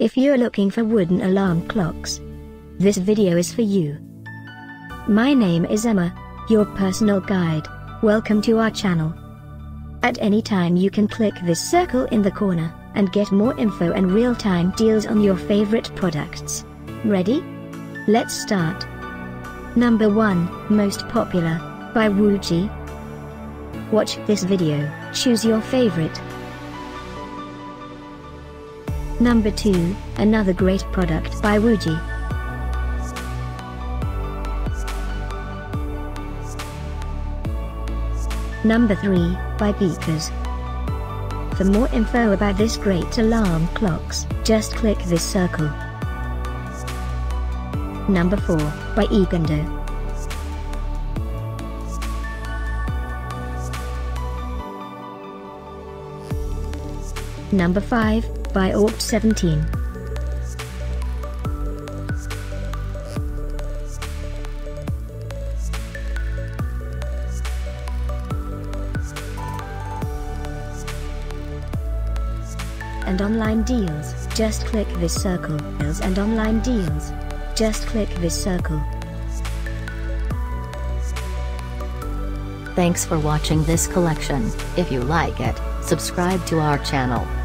If you're looking for wooden alarm clocks, this video is for you. My name is Emma, your personal guide. Welcome to our channel. At any time you can click this circle in the corner, and get more info and real-time deals on your favorite products. Ready? Let's start. Number 1, Most Popular, by Wuji. Watch this video, choose your favorite. Number 2, Another Great Product by Wuji. Number 3, by Beakers. For more info about this great alarm clocks, just click this circle. Number 4, by Egundo. Number 5, by Op17. And online deals, just click this circle. Thanks for watching this collection. If you like it, subscribe to our channel.